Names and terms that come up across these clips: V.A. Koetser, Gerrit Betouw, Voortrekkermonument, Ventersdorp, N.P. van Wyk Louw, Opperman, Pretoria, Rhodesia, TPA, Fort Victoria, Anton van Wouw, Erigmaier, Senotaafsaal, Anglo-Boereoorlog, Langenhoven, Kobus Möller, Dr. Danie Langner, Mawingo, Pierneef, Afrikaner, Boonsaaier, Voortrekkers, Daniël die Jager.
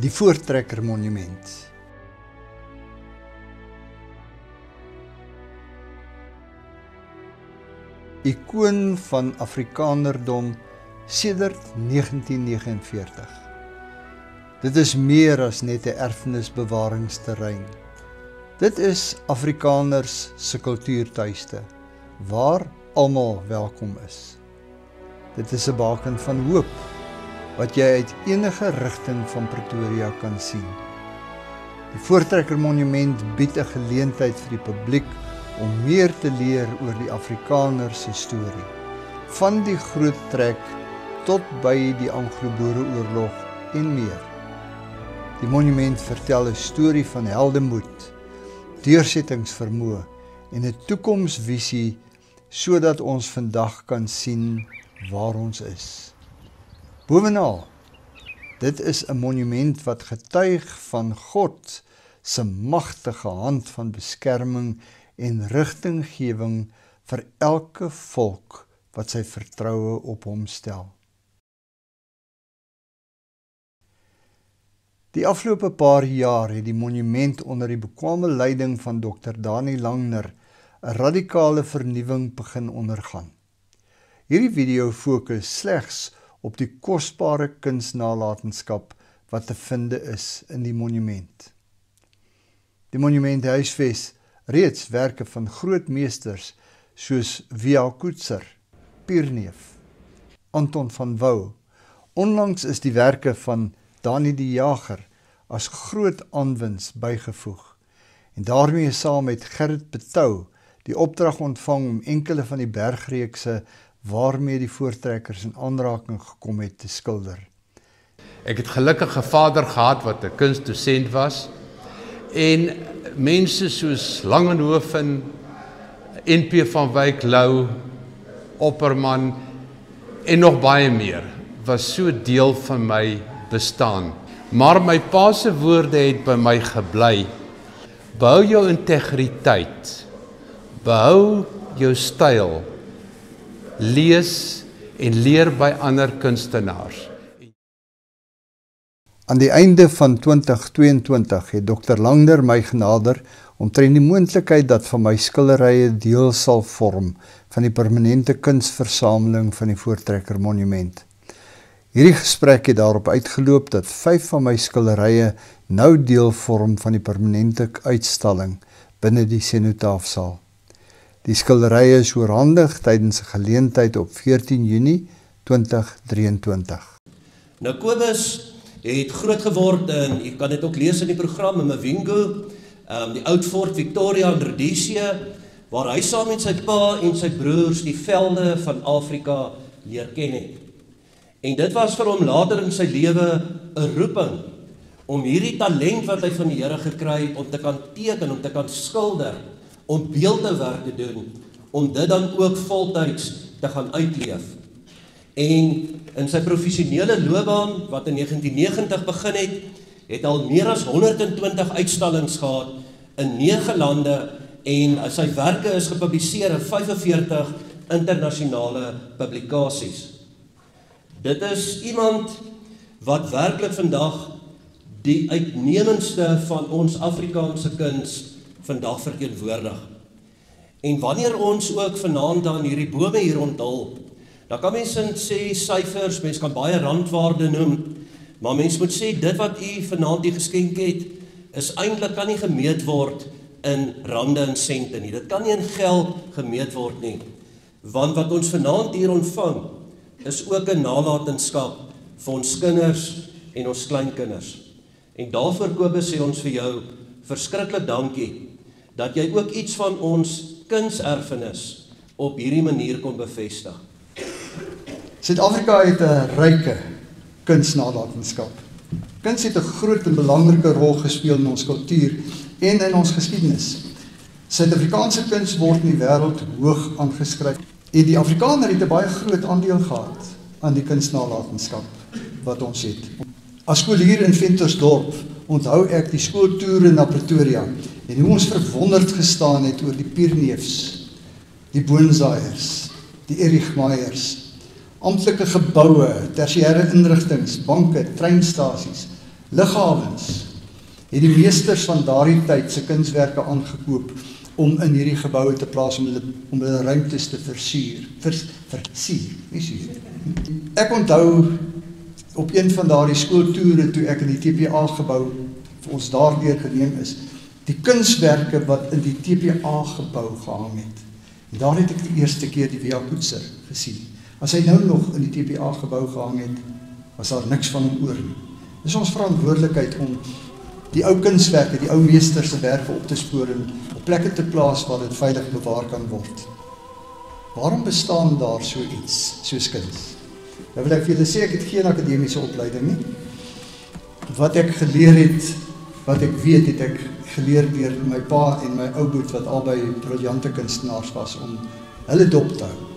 die Voortrekkermonument. Icoon van Afrikanerdom sedert 1949. Dit is meer as net 'n erfenisbewaringsterrein. Dit is Afrikaners se kultuurtuiste waar almal welkom is. Dit is 'n baken van hoop wat jy uit enige rigting van Pretoria kan sien. Die Voortrekkermonument bied 'n geleentheid vir die publiek om meer te leer oor die Afrikaner se storie, van die groot trek tot by die Anglo-Boereoorlog en meer. Die monument vertel 'n storie van heldemoed, deursettingsvermoë en 'n toekomsvisie sodat ons vandag kan sien waar ons is. Bovenal, dit is 'n monument wat getuig van God se magtige hand van beskerming en rigtinggewing vir elke volk wat sy vertroue op hom stel. Die afgelope paar jaar het die monument onder die bekwame leiding van Dr. Danie Langner 'n radikale vernuwing begin ondergaan. Hierdie video fokus slegs op die kosbare kunsnalatenskap wat te vind is in die monument. Die monument huisves reeds werke van groot meesters soos V.A. Koetser, Pierneef, Anton van Wouw. Onlangs is die werke van Daniël die Jager as groot aanwins bygevoeg en daarmee saam met Gerrit Betouw die opdrag ontvang om enkele van die bergreekse waarmee die voortrekkers in aanraking gekom het te skilder. Ek het gelukkig 'n vader gehad wat 'n kunstdosent was en mense soos Langenhoven, N.P. van Wyk Louw, Opperman en nog baie meer was so deel van my bestaan. Maar my pa se woorde het by my gebly: behou jou integriteit, behou jou styl, lees en leer by ander kunstenaars. Aan die einde van 2022 het Dr. Langner my genader omtrent die moontlikheid dat van my skilderye deel sal vorm van die permanente kunsversameling van die Voortrekkermonument. Hierdie gesprek het daarop uitgeloop dat 5 van my skilderye nou deel vorm van die permanente uitstalling binne die Senotaafsaal. Die skilderye is oorhandig tydens 'n geleentheid op 14 Junie 2023. Nakobus het groot geword en jy kan dit ook lees in die program in Mawingo, die oud Fort Victoria in Rhodesia, waar hy saam met sy pa en sy broers die velde van Afrika leer ken het. En dit was vir hom later in sy lewe 'n roeping om hierdie talent wat hy van die Here gekry het om te kan teken, om te kan skilder, om beeldewerk te doen, om dit dan ook voltyds te gaan uitleef. En in sy professionele loopbaan wat in 1990 begin het, het al meer as 120 uitstallings gehad in 9 lande en sy werke is gepubliseer in 45 internasionale publikasies. Dit is iemand wat werklik vandag die uitnemendste van ons Afrikaanse kuns vandag verteenwoordig. En wanneer ons ook vanaand aan hierdie bome hier onthul, dan kan mens sê syfers, mens kan baie randwaarde noem, maar mens moet sê dit wat u vanaand die geskenk het, is eintlik kan nie gemeet word in rande en sente nie. Dit kan nie in geld gemeet word nie. Want wat ons vanaand hier ontvang, is ook 'n nalatenskap vir ons kinders en ons kleinkinders. En daarvoor Kobus sê ons vir jou verskriklik dankie dat jy ook iets van ons kunserfenis op hierdie manier kon bevestig. Suid-Afrika het 'n ryke kunsnalatenskap. Kuns het 'n groot en belangrike rol gespeel in ons kultuur en in ons geskiedenis. Suid-Afrikaanse kuns word in die wêreld hoog aangeskryf. En die Afrikaner het 'n baie groot aandeel gehad aan die kunsnalatenskap wat ons het. As skoolier in Ventersdorp onthou ek die skooltoere na Pretoria en hoe ons verwonderd gestaan het oor die Pierneefs, die Boonsaaiers, die Erigmaiers, amptelike geboue, tersiêre inrigtinge, banke, treinstasies, Lughawens het die meesters van daardie tyd se kunswerke aangekoop om in hierdie geboue te plaas om hulle ruimtes te versier, nie suur. Ek onthou op een van daardie skooltoere toe ek in die TPA gebou vir ons daardeur geneem is, die kunswerke wat in die TPA gebou gehang het. En daar het ek die eerste keer die V.A. Koetser gesien. As hy nou nog in die TPA gebou gehang het, was daar niks van hom oor nie. Dis ons verantwoordelikheid om die ou kunswerke, die ou meesterse werke op te spoor en op plekke te plaas waar dit veilig bewaar kan word. Waarom bestaan daar so iets, soos kuns? Nou wil ek vir julle sê, ek het geen akademiese opleiding nie. Wat ek geleer het, wat ek weet, het ek geleer deur my pa en my ouboet wat albei briljante kunstenaars was om hulle dop te hou.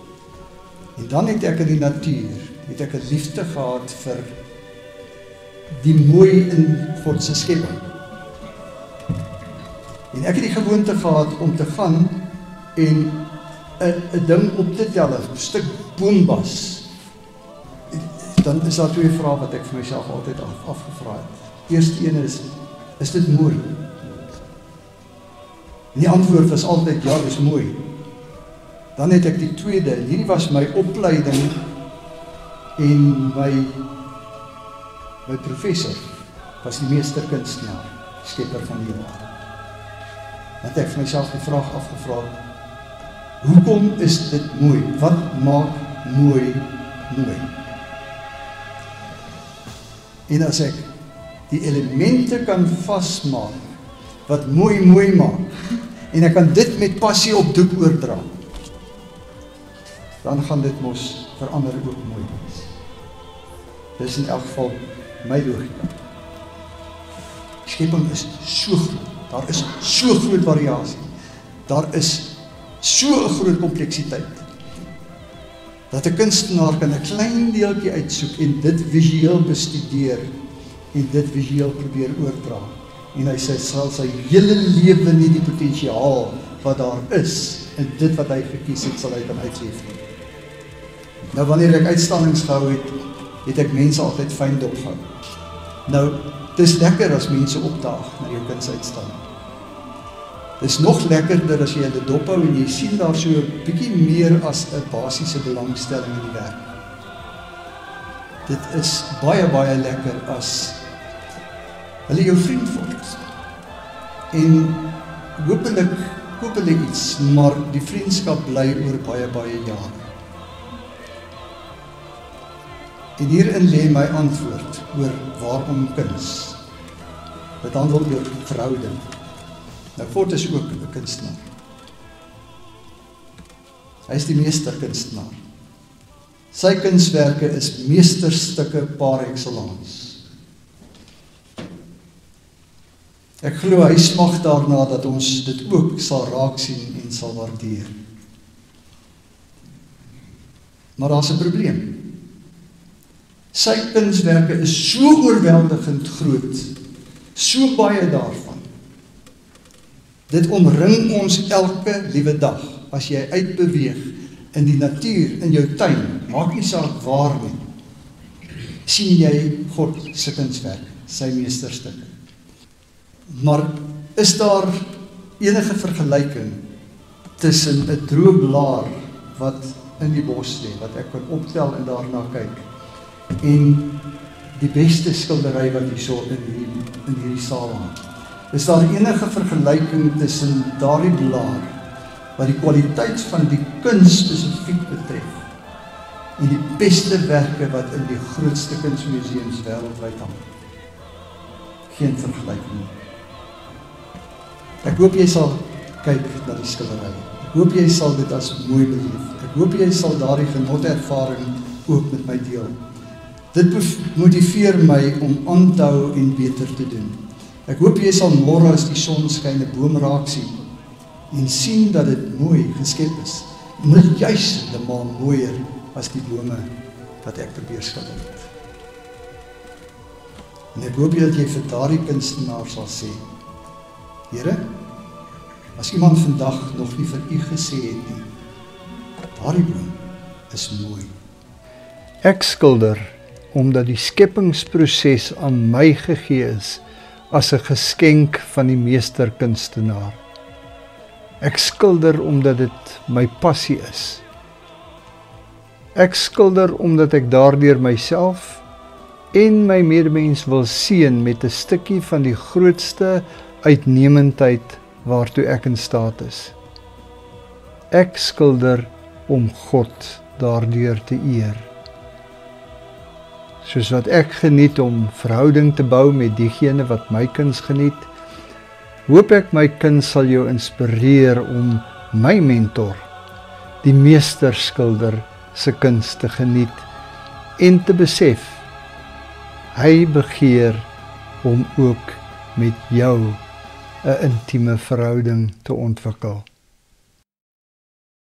En dan het ek in die natuur, het ek 'n liefde gehad vir die mooi in God se skepping. En ek het die gewoonte gehad om te gaan en 'n ding op te tel, 'n stuk boombas. Dan is daar twee vrae wat ek vir myself altyd afgevra het. Die eerste een is dit mooi? En die antwoord was altyd, ja, dis mooi. Dan het ek die tweede, en hierdie was my opleiding en my professor was die meesterkunstenaar, skepper van die wêreld. Want ek vir myself die vraag afgevra, hoekom is dit mooi? Wat maak mooi mooi? En as ek die elemente kan vasmaak wat mooi mooi maak, en ek kan dit met passie op doek oordra, dan gaan dit mos vir ander ook mooi wees. Dis in elk geval my logika. Skepping is so groot, daar is so groot variasie, daar is so groot kompleksiteit, dat 'n kunstenaar kan 'n klein deeltjie uitsoek en dit visueel bestudeer en dit visueel probeer oordra. En hy sal sy hele lewe nie die potensiaal wat daar is en dit wat hy gekies het, sal hy kan uitleef. Nou, wanneer ek uitstallings gehou het, het ek mense altyd fyn dopgehou. Nou, het is lekker as mense opdaag na jou kunsuitstalling. Het is nog lekkerder as jy hulle dophou en jy sien daar so 'n bietjie meer as 'n basiese belangstelling in die werk. Dit is baie, baie lekker as hulle jou vriend word. En hoop hulle iets, maar die vriendskap bly oor baie, baie jare. En hierin lê my antwoord oor waarom kuns. Dit handel oor verhouding. Nou, God is ook 'n kunstenaar. Hy is die meesterkunstenaar. Sy kunswerke is meesterstukke par excellence. Ek glo hy smag daarna dat ons dit ook sal raak sien en sal waardeer. Maar daar's 'n probleem. Sy kunswerke is so oorweldigend groot, so baie daarvan. Dit omring ons elke liewe dag, as jy uitbeweeg in die natuur, in jou tuin, maak nie saak waar nie, sien jy God se kunswerk, sy meesterstukke. Maar is daar enige vergelyking tussen 'n droë blaar wat in die bos lê, wat ek kan optel en daarna kyk, en die beste skildery wat jy so in hierdie saal hang? Is daar enige vergelyking tussen daardie blaar wat die kwaliteit van die kuns spesifiek betref en die beste werke wat in die grootste kunsmuseums wêreldwyd hang? Geen vergelyking. Ek hoop jy sal kyk na die skildery. Ek hoop jy sal dit as mooi beleef. Ek hoop jy sal daardie genotervaring ook met my deel. Dit motiveer my om aan te hou en beter te doen. Ek hoop jy sal môre as die son skyn 'n boom raak sien en sien dat dit mooi geskep is. Maar juis heeltemal mooier as die bome wat ek probeer skilder het. En ek hoop dat jy vir daardie kunstenaar sal sê: Here, as iemand vandag nog nie vir u gesê het nie, daardie boom is mooi. Ek skilder omdat die skepingsproses aan my gegee is as 'n geskenk van die meesterkunstenaar. Ek skilder omdat dit my passie is. Ek skilder omdat ek daardeur myself en my medemens wil seën met 'n stukkie van die grootste uitnemendheid waartoe ek in staat is. Ek skilder om God daardeur te eer. Soos wat ek geniet om verhouding te bou met diegene wat my kuns geniet, hoop ek my kuns sal jou inspireer om my mentor, die meesterskilder, se kuns te geniet en te besef, hy begeer om ook met jou 'n intieme verhouding te ontwikkel.